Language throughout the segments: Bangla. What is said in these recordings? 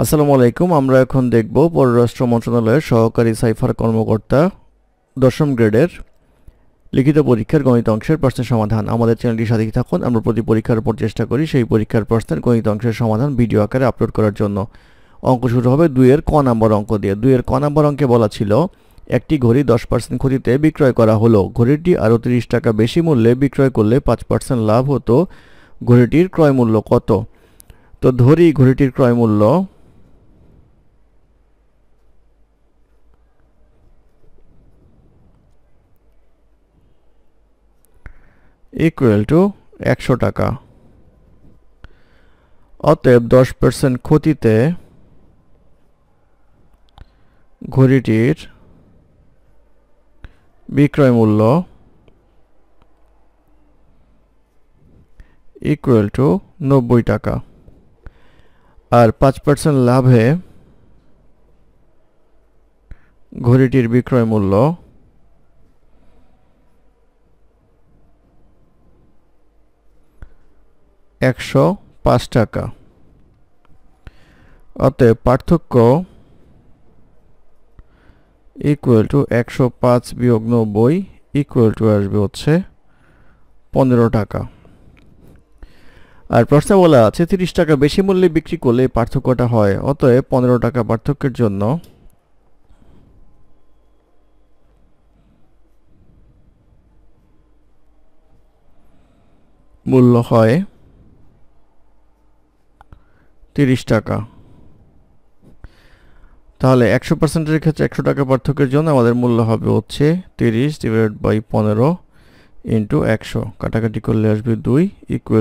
আসসালামু আলাইকুম। আমরা এখন দেখব পররাষ্ট্র মন্ত্রণালয়ের সহকারী সাইফার কর্মকর্তা ১০ম গ্রেডের লিখিত পরীক্ষার গণিত অংশের প্রশ্নের সমাধান। আমাদের চ্যানেলটি সাথে থাকুন, আমরা প্রতি পরীক্ষার পর চেষ্টা করি সেই পরীক্ষার প্রশ্নের গণিত অংশের সমাধান ভিডিও আকারে আপলোড করার জন্য। অঙ্ক শুরু হবে 2-এর ক নাম্বার অঙ্ক দিয়ে। 2-এর ক নাম্বার অঙ্কে বলা ছিল একটি ঘড়ি 10% ক্ষতিতে বিক্রয় করা হলো। ঘড়িটি আরও 30 টাকা বেশি মূল্যে বিক্রয় করলে 5% লাভ হতো। ঘড়িটির ক্রয় মূল্য কত? তো ধরি ঘড়িটির ক্রয় মূল্য 100 টাকা। অতএব 10% ক্ষতিতে ঘড়িটির বিক্রয় মূল্য = 90 টাকা, আর 5% লাভে ঘড়িটির বিক্রয় মূল্য 105 টাকা। অতএব পার্থক্য = 105 - 90 আসবে হচ্ছে 15 টাকা। আর প্রশ্নে বলা আছে 30 টাকা বেশি মূল্যে বিক্রি করলে পার্থক্যটা হয়। অতএব 15 টাকা পার্থক্যের জন্য মূল্য হয় 30 টাকা। তাহলে 100%-এর ক্ষেত্রে 100 টাকা পার্থক্যের জন্য আমাদের মূল্য হবে হচ্ছে 30 / 15 × 100, কাটাকাটি করলে আসবে 2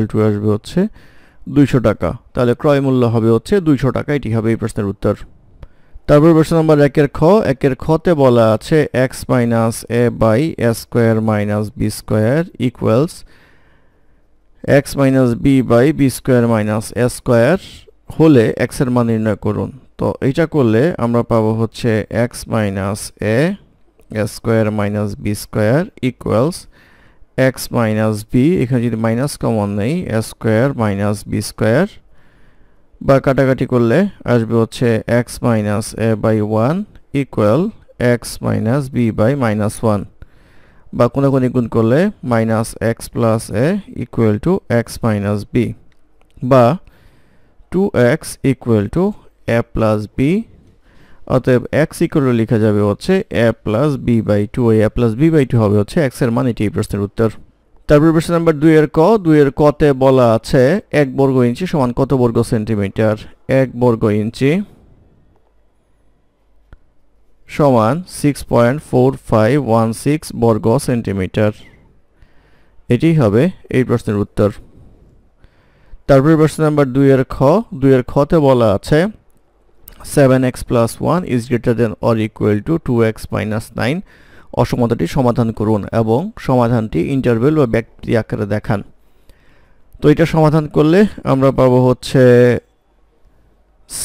= আসবে হচ্ছে 200 টাকা। তাহলে ক্রয় মূল্য হবে হচ্ছে 200 টাকা। এটি হবে এই প্রশ্নের উত্তর। তারপর প্রশ্ন নম্বর 1-এর খ-তে বলা আছে x - a/s² - b² = x - b/b² - a² হলে x এর মান নির্ণয় করুন। তো এটা করলে আমরা পাবো হচ্ছে x - a² - b² = x - b। এখানে যদি মাইনাস কমন নেই, a² - b² বা কাটাকাটি করলে আসবে হচ্ছে x - a/1 = x - b/-1, বা কোনাকুনি গুণ করলে -x + a = x - b, বা 2x = a + b। অতএব x= লেখা যাবে হচ্ছে a + b/2। এই a + b/2 হবে হচ্ছে x এর মান। এটি এই প্রশ্নের উত্তর। তারপর প্রশ্ন নম্বর 2-এর ক। 2-এর ক-তে বলা আছে 1 বর্গ ইঞ্চি সমান কত বর্গ সেন্টিমিটার? 1 বর্গ ইঞ্চি সমান 6.4516 বর্গ সেন্টিমিটার। এটি হবে এই প্রশ্নের উত্তর। তারপরে প্রশ্ন নম্বর 2-এর খ। 2-এর খ-তে বলা আছে 7x + 1 = > 2x - 9। অসমতাটি সমাধান করুন এবং সমাধানটি ইন্টারভেল বা ব্যাপ্তি আকারে দেখান। তো এটা সমাধান করলে আমরা পাবো হচ্ছে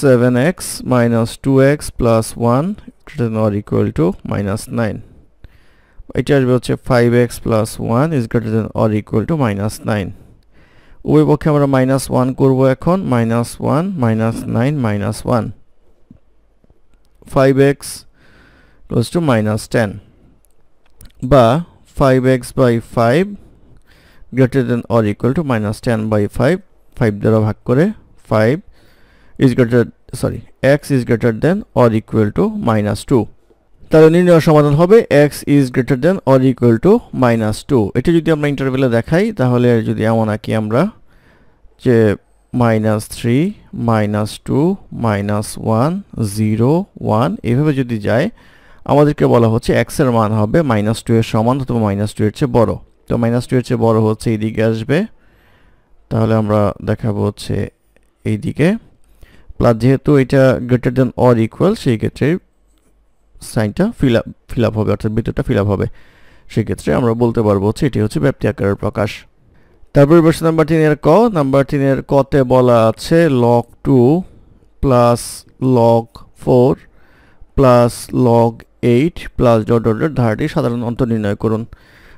7x - 2x + 1 > -9। এটা আসবে হচ্ছে 5x + 1 = -9। উভয় পক্ষে আমরা -1 করবো। এখন -1 - 9 - 1, 5x = -10, বা 5x / 5 > -10/5, 5 দ্বারা ভাগ করে 5 x > or equal to -2। তাহলে নির্ণয় সমাধান হবে x > or equal to -2। এটা যদি আমরা ইন্টারভেলে দেখাই, তাহলে যদি এমন আঁকি আমরা যে -3 - 2 - 1 0 1, এভাবে যদি যায়, আমাদেরকে বলা হচ্ছে x এর মান হবে -2 এর সমান অথবা -2 এর চেয়ে বড়। তো -2 এর চেয়ে বড় হচ্ছে এইদিকে আসবে, তাহলে আমরা দেখাবো হচ্ছে এইদিকে প্লাস, যেহেতু এটা > or equal সেই ক্ষেত্রে সাইনটা ফিল আপ হবে, অর্থাৎ ভিতরটা ফিল আপ হবে। সেক্ষেত্রে আমরা বলতে পারবো হচ্ছে এটি হচ্ছে ব্যাপ্তি আকারের প্রকাশ। তারপরে প্রশ্ন নাম্বার 3-এর ক। নাম্বার 3-এর ক-তে বলা আছে log 2 + log 4 + log 8 + ... ধারাটির সাধারণ অন্তর নির্ণয় করুন।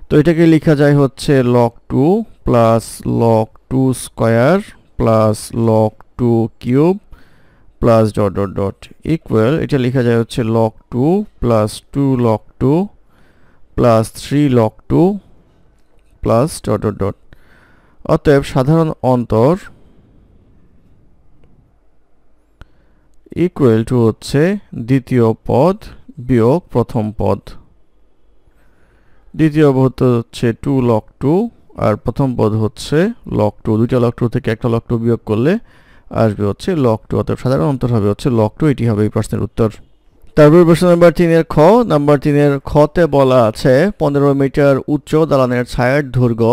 তো এটাকে লেখা যায় হচ্ছে log 2 + log 2² + log 2³ plus dot dot dot equal এটা লেখা যায় হচ্ছে log 2 plus 2 log 2 plus 3 log 2 plus dot dot dot অতএব সাধারণ অন্তর equal to হচ্ছে দ্বিতীয় পদ বিয়োগ প্রথম পদ দ্বিতীয় পদ হচ্ছে 2 log 2 আর প্রথম পদ হচ্ছে log 2 দুটো log 2 থেকে একটা log 2 বিয়োগ করলে আসবে হচ্ছে log 2 অতএব সাধারণ অন্তর হবে হচ্ছে log 2 এটি হবে এই প্রশ্নের উত্তর তারপর প্রশ্ন নাম্বার 3 এর খ নাম্বার 3 এর খ তে বলা আছে 15 মিটার উচ্চ দালানের ছায়ার দৈর্ঘ্য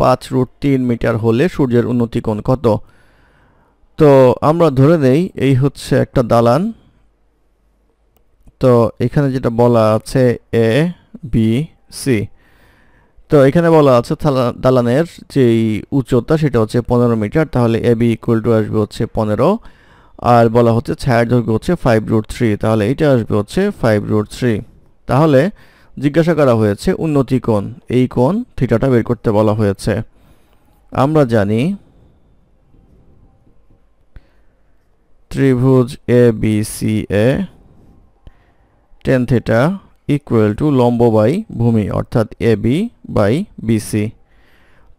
5√3 মিটার হলে সূর্যের উন্নতি কোণ কত তো আমরা ধরে নেই এই হচ্ছে একটা দালান তো এখানে যেটা বলা আছে a b c তো এখানে বলা আছে দালানের যে উচ্চতা সেটা হচ্ছে 15 মিটার তাহলে ab = আসবে হচ্ছে 15 আর বলা হচ্ছে ছায়ার দৈর্ঘ্য হচ্ছে 5√3 তাহলে এটা আসবে হচ্ছে 5√3 তাহলে জিজ্ঞাসা করা হয়েছে উন্নতি কোণ এই কোণ থিটাটা বের করতে বলা হয়েছে আমরা জানি ত্রিভুজ ABCA tan theta equal to লম্ব বাই ভূমি অর্থাৎ AB বাই BC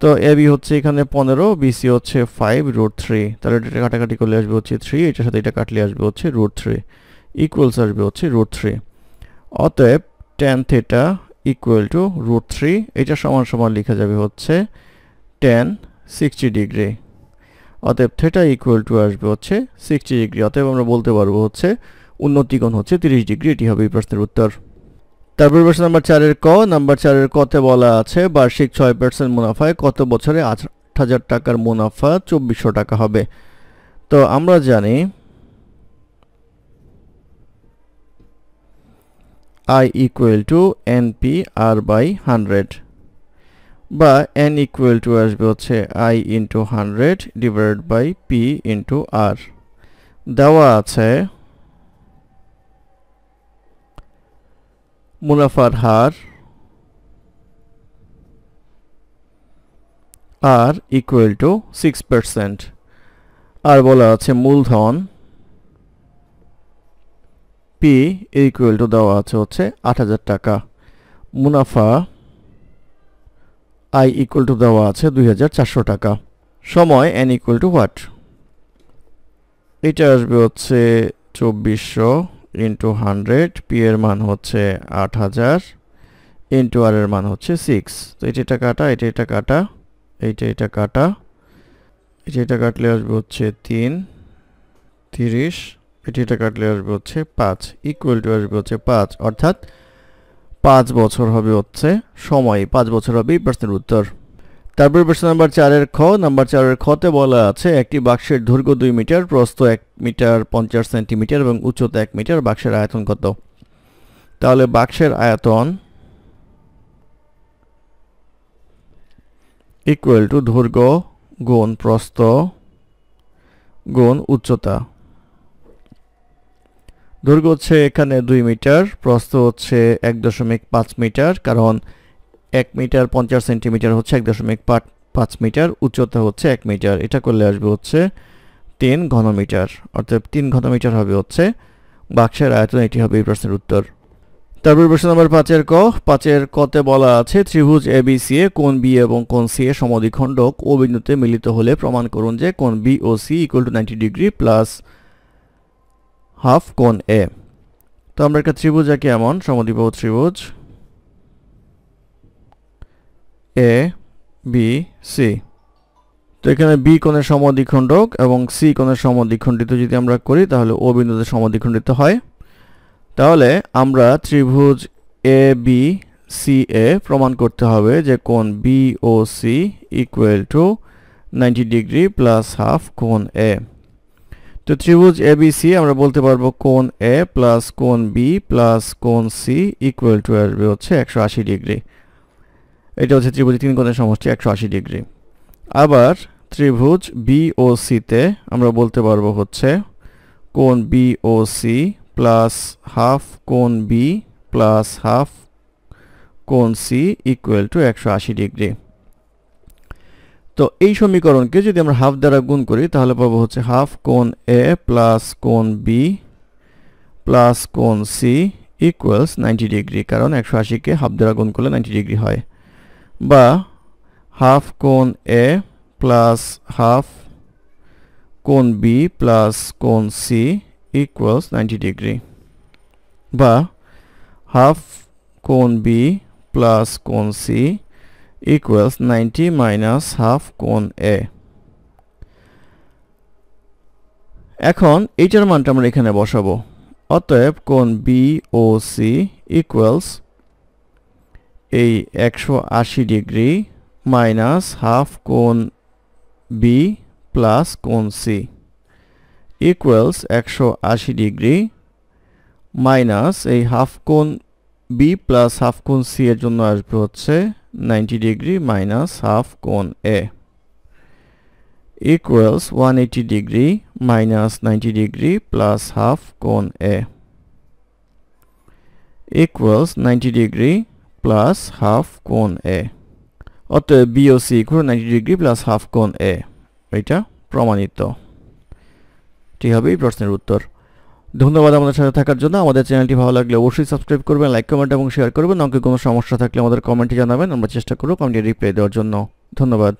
তো AB হচ্ছে এখানে 15 BC হচ্ছে 5√3 তাহলে এটা কাটাকাটি করলে আসবে হচ্ছে 3 এটার সাথে এটা কাটলে আসবে হচ্ছে √3 equals আসবে হচ্ছে √3 অতএব tan theta equal to √3 এটা সমান সমান লেখা যাবে হচ্ছে tan 60 ডিগ্রি অতএব theta equal to আসবে হচ্ছে 60 ডিগ্রি অতএব আমরা বলতে পারবো হচ্ছে উন্নতি কোণ হচ্ছে 30 ডিগ্রি এটি হবে এই প্রশ্নের উত্তর তারপর প্রশ্ন নাম্বার 4 এর ক নাম্বার 4 এর কতে বলা আছে বার্ষিক 6% মুনাফায় কত বছরে 8000 টাকার মুনাফা 2400 টাকা হবে তো আমরা জানি i equal to npr by 100 বা n equal to আসবে হচ্ছে i into 100 divided by p into r দেওয়া আছে মুনাফার হার r equal to 6% আর বলা আছে মূলধন p equal to দেওয়া আছে হচ্ছে 8000 টাকা মুনাফা i equal to দেওয়া আছে 2400 টাকা সময় n equal to what এটা আসবে হচ্ছে 2400 into 100 p এর মান হচ্ছে 8000 into r এর মান হচ্ছে 6 তো এটা কাটা এটা কাটা এটা কাটা এটা কাটলে আসবে হচ্ছে 3 30 এটা কাটলে আসবে হচ্ছে 5 equal to আসবে হচ্ছে 5 অর্থাৎ 5 বছর হবে হচ্ছে সময় 5 বছর হবে প্রশ্নের উত্তর তারপর প্রশ্ন নাম্বার 4 এর খ নাম্বার 4 এর খতে বলা আছে একটি বাক্সের দৈর্ঘ্য 2 মিটার প্রস্থ 1 মিটার 50 সেমি এবং উচ্চতা 1 মিটার বাক্সের আয়তন কত তাহলে বাক্সের আয়তন equal to দৈর্ঘ্য গুণ প্রস্থ গুণ উচ্চতা দৈর্ঘ্য হচ্ছে এখানে 2 মিটার প্রস্থ হচ্ছে 1.5 মিটার কারণ 1 মিটার 50 সেমি হচ্ছে 1.5 মিটার উচ্চতা হচ্ছে 1 মিটার এটা করলে আসবে হচ্ছে 3 ঘনমিটার অর্থাৎ 3 ঘনমিটার হবে হচ্ছে বাক্সের আয়তন এটি হবে এই প্রশ্নের উত্তর তারপর প্রশ্ন নম্বর 5 এর ক 5 এর কতে বলা আছে ত্রিভুজ ABC এ কোণ B এবং কোণ C এর সমদ্বিখণ্ডক O বিন্দুতে মিলিত হলে প্রমাণ করুন যে কোণ BOC equal to 90 degree plus half কোণ A তো আমরা একটা ত্রিভুজ আঁকি এমন সমদ্বিবাহু ত্রিভুজ A B C তো এখানে B কোণের সমদ্বিখণ্ডক এবং C কোণের সমদ্বিখণ্ডিত যদি আমরা করি তাহলে O বিন্দুতে সমদ্বিখণ্ডিত হয় তাহলে আমরা ত্রিভুজ A B C A প্রমাণ করতে হবে যে কোণ BOC equal to 90 degree plus half কোণ A তো ত্রিভুজ ABC আমরা বলতে পারবো কোণ A প্লাস কোণ B প্লাস কোণ C equal to আসবে হচ্ছে 180 ডিগ্রি এটা হচ্ছে ত্রিভুজ তিন কোণের সমষ্টি 180 ডিগ্রি আবার ত্রিভুজ BOC তে আমরা বলতে পারবো হচ্ছে কোণ BOC প্লাস হাফ কোণ B প্লাস হাফ কোণ C equal to 180 ডিগ্রি তো এই সমীকরণকে যদি আমরা হাফ দ্বারা গুণ করি তাহলে পাবো হচ্ছে হাফ কোণ এ প্লাস কোণ বি প্লাস কোণ সি ইকুয়ালস 90 ডিগ্রি, কারণ 180কে হাফ দ্বারা গুণ করলে 90 ডিগ্রি হয়, বা হাফ কোণ এ প্লাস হাফ কোণ বি প্লাস কোণ সি ইকুয়ালস 90 ডিগ্রি, বা হাফ কোণ বি প্লাস কোণ সি equals 90 minus half কোণ A. এখন এইটার মানটা আমরা এখানে বসাবো, অতএব কোণ BOC equals এই 180 ডিগ্রি minus half কোণ B plus কোণ C equals 180 ডিগ্রি minus এই half কোণ B plus half কোণ C এর জন্য আসবে হচ্ছে 90 degree minus half cone A equals 180 degree minus 90 degree plus half cone A equals 90 degree plus half cone A. অতএব BOC equal 90 degree plus half cone A. এটা প্রমাণিত। ঠিক হবে এই প্রশ্নের উত্তর। ধন্যবাদ আমাদের সাথে থাকার জন্য। আমাদের চ্যানেলটি ভালো লাগলে অবশ্যই সাবস্ক্রাইব করবেন, লাইক কমেন্ট এবং শেয়ার করবেন। অঙ্কে কোনো সমস্যা থাকলে আমাদের কমেন্টে জানাবেন, আমরা চেষ্টা করব কমেন্টে রিপ্লাই দেওয়ার জন্য। ধন্যবাদ।